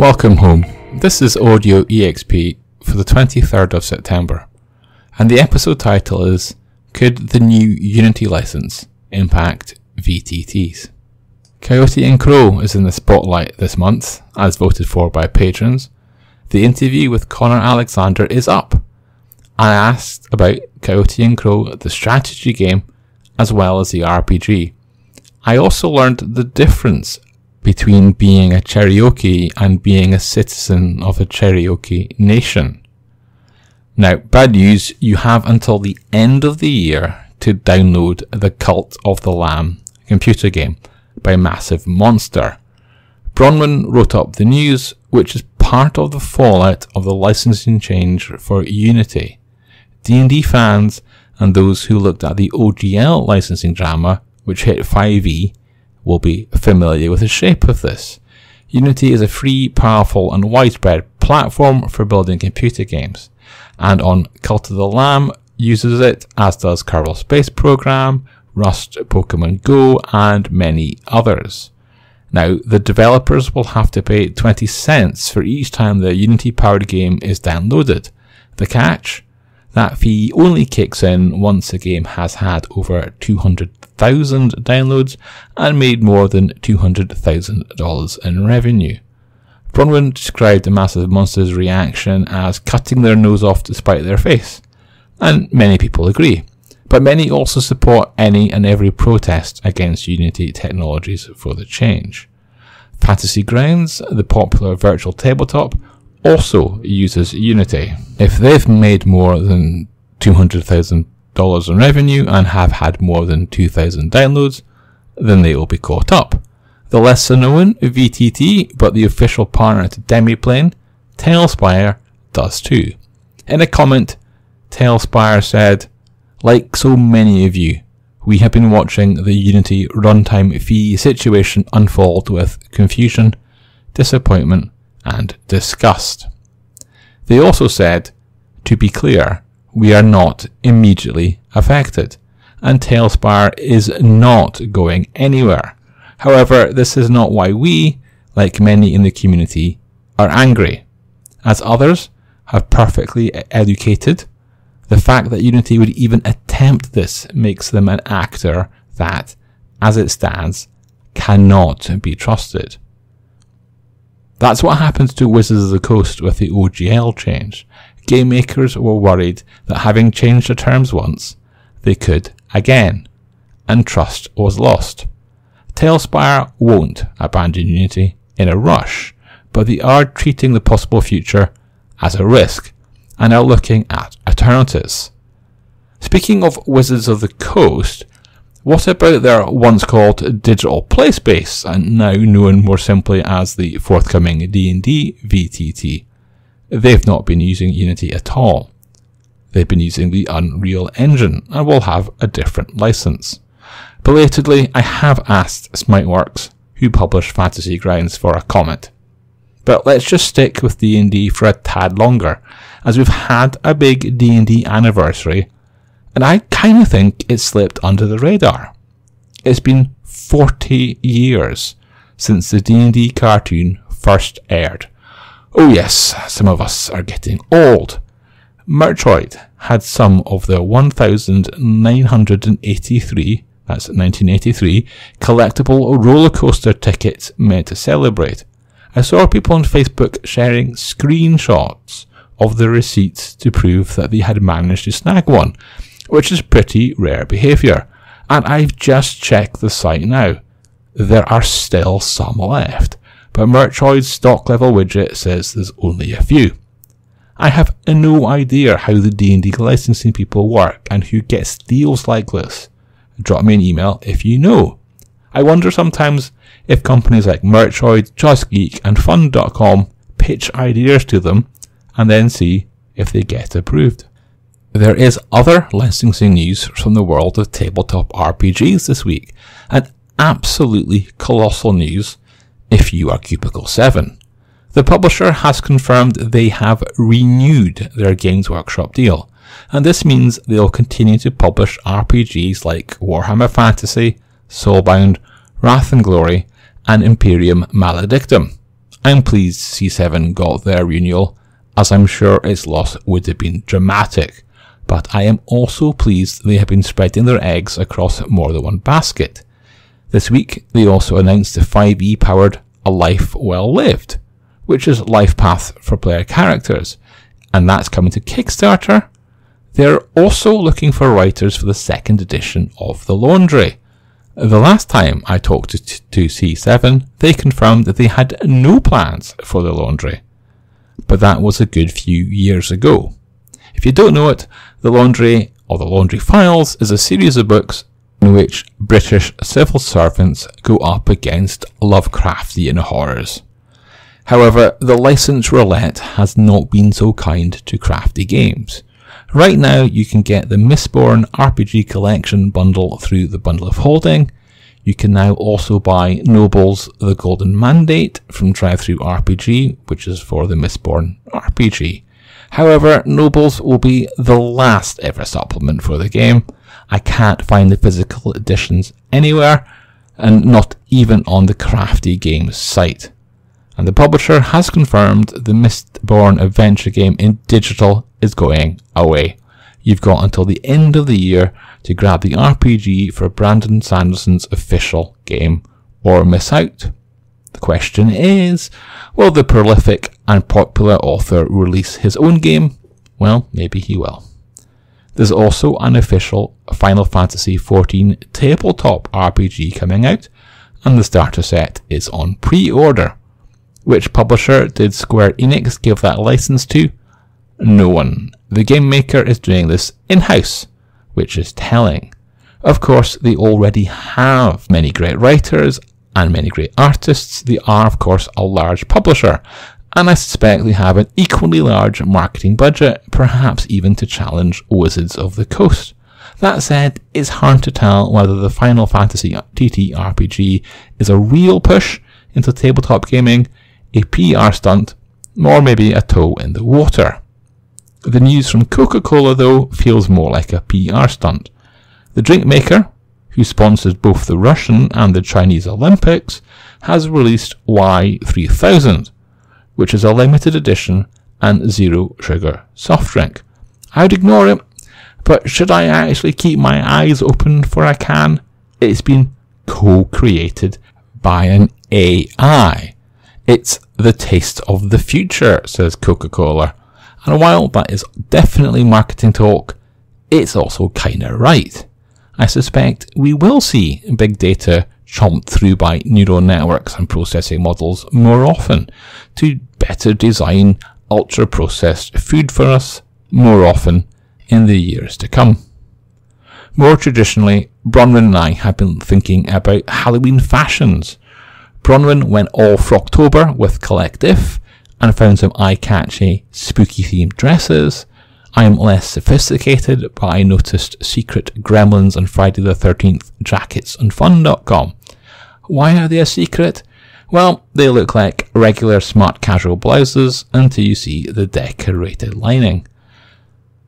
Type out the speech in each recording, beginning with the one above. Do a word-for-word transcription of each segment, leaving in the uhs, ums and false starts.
Welcome home. This is Audio E X P for the twenty-third of September, and the episode title is Could the New Unity License Impact V T Ts? Coyote and Crow is in the spotlight this month, as voted for by patrons. The interview with Conor Alexander is up. I asked about Coyote and Crow, the strategy game, as well as the R P G. I also learned the difference between being a Cherokee and being a citizen of a Cherokee nation. Now, bad news, you have until the end of the year to download the Cult of the Lamb computer game by Massive Monster. Bronwyn wrote up the news, which is part of the fallout of the licensing change for Unity. D and D fans and those who looked at the O G L licensing drama, which hit five E, will be familiar with the shape of this. Unity is a free, powerful and widespread platform for building computer games, and on Cult of the Lamb uses it, as does Kerbal Space Program, Rust, Pokemon Go and many others. Now, the developers will have to pay twenty cents for each time their Unity powered game is downloaded. The catch? That fee only kicks in once a game has had over two hundred thousand downloads and made more than two hundred thousand dollars in revenue. Bronwyn described the Massive Monster's reaction as cutting their nose off to spite their face, and many people agree, but many also support any and every protest against Unity Technologies for the change. Fantasy Grounds, the popular virtual tabletop, also uses Unity. If they've made more than two hundred thousand dollars in revenue and have had more than two thousand downloads, then they will be caught up. The lesser known V T T, but the official partner to Demiplane, Talespire, does too. In a comment, Talespire said, "Like so many of you, we have been watching the Unity runtime fee situation unfold with confusion, disappointment and disgust." They also said, "To be clear, we are not immediately affected, and Talespire is not going anywhere. However, this is not why we, like many in the community, are angry. As others have perfectly educated, the fact that Unity would even attempt this makes them an actor that, as it stands, cannot be trusted." That's what happens to Wizards of the Coast with the O G L change. Game makers were worried that having changed the terms once, they could again, and trust was lost. Talespire won't abandon Unity in a rush, but they are treating the possible future as a risk and are looking at alternatives. Speaking of Wizards of the Coast, what about their once called Digital Play Space and now known more simply as the forthcoming D and D V T T? They've not been using Unity at all. They've been using the Unreal Engine and will have a different license. Belatedly, I have asked Smiteworks, who publish Fantasy Grounds, for a comment. But let's just stick with D and D for a tad longer, as we've had a big D and D anniversary, and I kind of think it slipped under the radar. It's been forty years since the D and D cartoon first aired. Oh yes, some of us are getting old. Merchoid had some of their one thousand nine hundred eighty-three, that's nineteen eighty-three, collectible roller coaster tickets meant to celebrate. I saw people on Facebook sharing screenshots of the receipts to prove that they had managed to snag one, which is pretty rare behaviour, and I've just checked the site now. There are still some left, but Merchoid's stock level widget says there's only a few. I have no idea how the D and D licensing people work and who gets deals like this. Drop me an email if you know. I wonder sometimes if companies like Merchoid, JustGeek and Fun dot com pitch ideas to them and then see if they get approved. There is other licensing news from the world of tabletop R P Gs this week, and absolutely colossal news if you are Cubicle seven. The publisher has confirmed they have renewed their Games Workshop deal, and this means they'll continue to publish R P Gs like Warhammer Fantasy, Soulbound, Wrath and Glory, and Imperium Maledictum. I'm pleased C seven got their renewal, as I'm sure its loss would have been dramatic, but I am also pleased they have been spreading their eggs across more than one basket. This week they also announced the five E powered A Life Well Lived, which is life path for player characters, and that's coming to Kickstarter. They're also looking for writers for the second edition of The Laundry. The last time I talked to, to C seven, they confirmed that they had no plans for The Laundry, but that was a good few years ago. If you don't know it, The Laundry, or The Laundry Files, is a series of books in which British civil servants go up against Lovecraftian horrors. However, the license roulette has not been so kind to Crafty Games. Right now you can get the Mistborn R P G collection bundle through the Bundle of Holding. You can now also buy Noble's The Golden Mandate from Drive-Thru R P G, which is for the Mistborn R P G. However, Noble's will be the last ever supplement for the game. I can't find the physical editions anywhere, and not even on the Crafty Games site. And the publisher has confirmed the Mistborn adventure game in digital is going away. You've got until the end of the year to grab the R P G for Brandon Sanderson's official game, or miss out. The question is, will the prolific and popular author release his own game? Well, maybe he will. There's also an official Final Fantasy fourteen tabletop R P G coming out, and the starter set is on pre-order. Which publisher did Square Enix give that license to? No one. The game maker is doing this in-house, which is telling. Of course, they already have many great writers and many great artists. They are, of course, a large publisher, and I suspect they have an equally large marketing budget, perhaps even to challenge Wizards of the Coast. That said, it's hard to tell whether the Final Fantasy T T R P G is a real push into tabletop gaming, a P R stunt, or maybe a toe in the water. The news from Coca-Cola, though, feels more like a P R stunt. The drink maker, who sponsors both the Russian and the Chinese Olympics, has released Y three thousand, which is a limited edition and zero sugar soft drink. I'd ignore it, but should I actually keep my eyes open for a can? It's been co-created by an A I. It's the taste of the future, says Coca-Cola. And while that is definitely marketing talk, it's also kinda right. I suspect we will see big data chomped through by neural networks and processing models more often to better design ultra-processed food for us more often in the years to come. More traditionally, Bronwyn and I have been thinking about Halloween fashions. Bronwyn went all Frocktober with Collectif and found some eye-catchy, spooky-themed dresses. I am less sophisticated, but I noticed secret Gremlins and Friday the thirteenth jackets on Fun dot com. Why are they a secret? Well, they look like regular smart casual blouses until you see the decorated lining.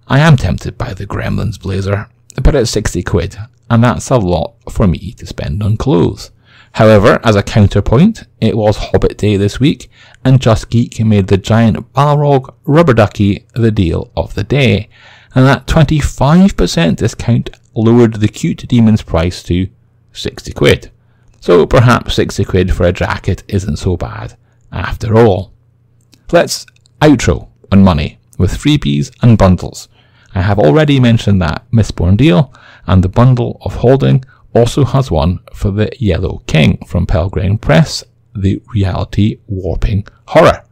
I am tempted by the Gremlins blazer, but it's sixty quid, and that's a lot for me to spend on clothes. However, as a counterpoint, it was Hobbit Day this week, and JustGeek made the giant Balrog rubber ducky the deal of the day, and that twenty-five percent discount lowered the cute demon's price to sixty quid. So perhaps sixty quid for a jacket isn't so bad after all. Let's outro on money with freebies and bundles. I have already mentioned that Mistborn deal, and the Bundle of Holding also has one for the Yellow King from Pelgrane Press, the reality warping horror.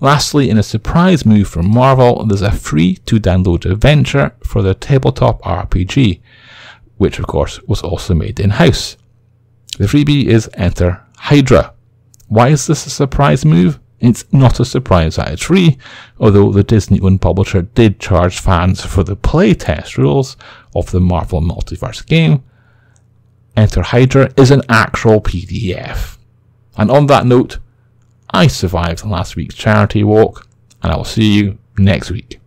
Lastly, in a surprise move from Marvel, there's a free to download adventure for their tabletop R P G, which of course was also made in-house. The freebie is Enter Hydra. Why is this a surprise move? It's not a surprise that it's free, although the Disney owned publisher did charge fans for the playtest rules of the Marvel Multiverse game. Enter Hydra is an actual P D F. And on that note, I survived last week's charity walk, and I will see you next week.